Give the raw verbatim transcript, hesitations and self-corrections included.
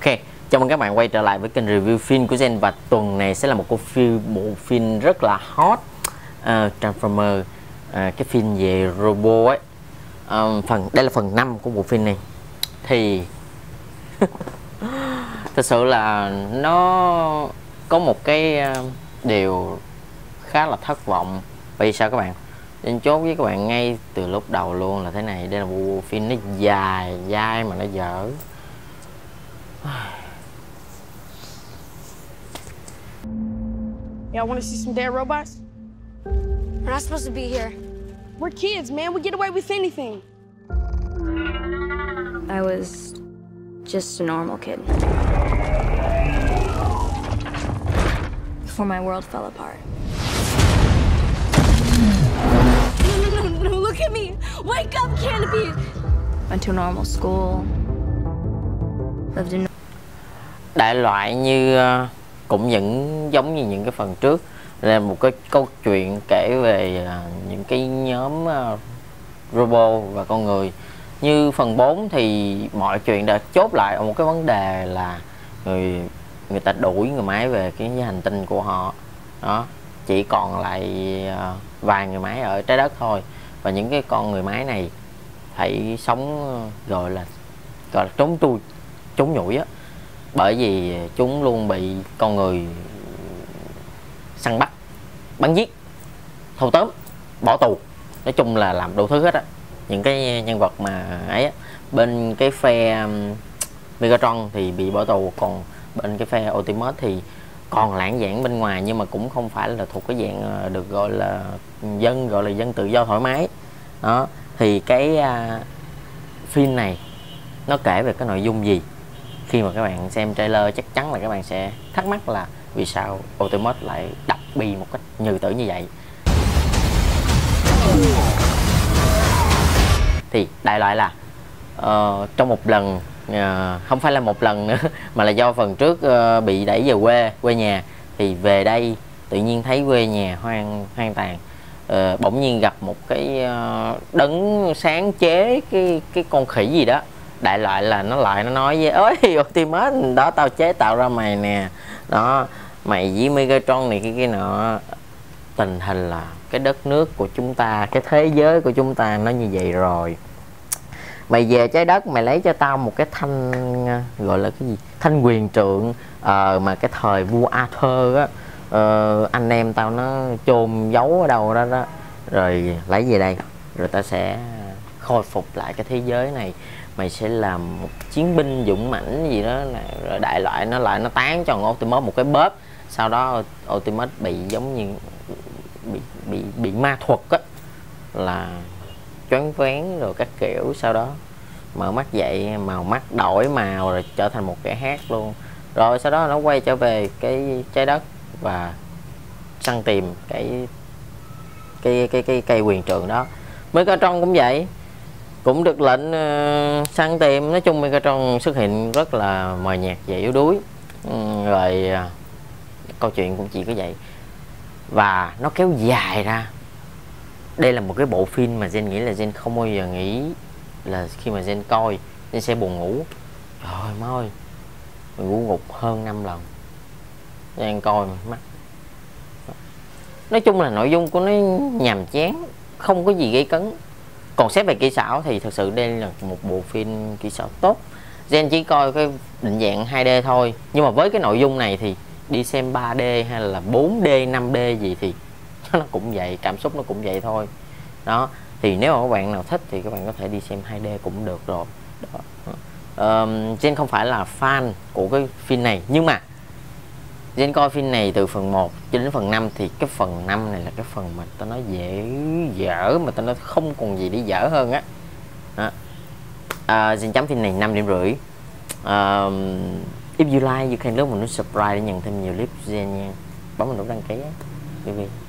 Ok, chào mừng các bạn quay trở lại với kênh review phim của Gen, và tuần này sẽ là một bộ phim, bộ phim rất là hot, uh, Transformer, uh, cái phim về robot ấy. Uh, phần đây là phần năm của bộ phim này thì thật sự là nó có một cái điều khá là thất vọng. Vì sao các bạn? Nên chốt với các bạn ngay từ lúc đầu luôn là thế này, đây là bộ phim nó dài dai mà nó dở. Y'all want to see some dead robots? We're not supposed to be here. We're kids, man. We get away with anything. I was just a normal kid before my world fell apart. No, no, no, no. Look at me. Wake up, Canopy. Went to normal school. Lived in. Đại loại như cũng những giống như những cái phần trước, là một cái câu chuyện kể về những cái nhóm robot và con người. Như phần bốn thì mọi chuyện đã chốt lại một cái vấn đề là người người ta đuổi người máy về cái hành tinh của họ đó, chỉ còn lại vài người máy ở trái đất thôi, và những cái con người máy này hãy sống gọi là gọi là trốn chui trốn nhủi á, bởi vì chúng luôn bị con người săn bắt, bắn giết, thâu tóm, bỏ tù, nói chung là làm đủ thứ hết á. Những cái nhân vật mà ấy á, bên cái phe Megatron thì bị bỏ tù, còn bên cái phe Optimus thì còn lãng vãng bên ngoài, nhưng mà cũng không phải là thuộc cái dạng được gọi là dân gọi là dân tự do thoải mái đó. Thì cái uh, phim này nó kể về cái nội dung gì? Khi mà các bạn xem trailer chắc chắn là các bạn sẽ thắc mắc là vì sao Optimus lại đập bì một cách như tử như vậy. Thì đại loại là uh, trong một lần, uh, không phải là một lần nữa, mà là do phần trước uh, bị đẩy về quê, quê nhà, thì về đây tự nhiên thấy quê nhà hoang hoang tàn. Uh, bỗng nhiên gặp một cái uh, đấng sáng chế cái cái con khỉ gì đó. Đại loại là nó lại nó nói với ơi Optimus đó, tao chế tạo ra mày nè, đó mày với Megatron này cái cái nọ. Tình hình là cái đất nước của chúng ta, cái thế giới của chúng ta nó như vậy rồi, mày về trái đất mày lấy cho tao một cái thanh gọi là cái gì, thanh quyền trượng, ờ, mà cái thời vua Arthur á, ờ, anh em tao nó chôn giấu ở đâu đó đó, rồi lấy về đây rồi tao sẽ khôi phục lại cái thế giới này, mày sẽ làm một chiến binh dũng mãnh gì đó này. Rồi đại loại nó lại nó tán cho Optimus một cái bóp, sau đó Optimus bị giống như bị bị bị ma thuật á, là choáng váng rồi các kiểu, sau đó mở mắt dậy màu mắt đổi màu rồi trở thành một kẻ hát luôn. Rồi sau đó nó quay trở về cái trái đất và săn tìm cái cái cái cái cây quyền trượng đó. Megatron cũng vậy, cũng được lệnh uh, săn tìm. Nói chung Megatron xuất hiện rất là mờ nhạt và yếu đuối. uhm, Rồi uh, câu chuyện cũng chỉ có vậy, và nó kéo dài ra. Đây là một cái bộ phim mà Gen nghĩ là Gen không bao giờ nghĩ là khi mà Gen coi Gen sẽ buồn ngủ. Trời má ơi, mình ngủ ngục hơn năm lần Gen coi mà mắt. Nói chung là nội dung của nó nhàm chán, không có gì gây cấn. Còn xét về kỹ xảo thì thật sự đây là một bộ phim kỹ xảo tốt. Gen chỉ coi cái định dạng hai D thôi, nhưng mà với cái nội dung này thì đi xem ba D hay là bốn D, năm D gì thì nó cũng vậy, cảm xúc nó cũng vậy thôi. Đó, thì nếu mà các bạn nào thích thì các bạn có thể đi xem hai D cũng được rồi. Đó. Uh, Gen không phải là fan của cái phim này, nhưng mà Gen coi phim này từ phần một cho đến phần năm, thì cái phần năm này là cái phần mà tao nói dễ dở, mà tao nói không còn gì để dở hơn á. Gen chấm phim này năm điểm rưỡi. uh, If you like, you can look mình subscribe để nhận thêm nhiều clip Gen nha. Bấm vào nút đăng ký á.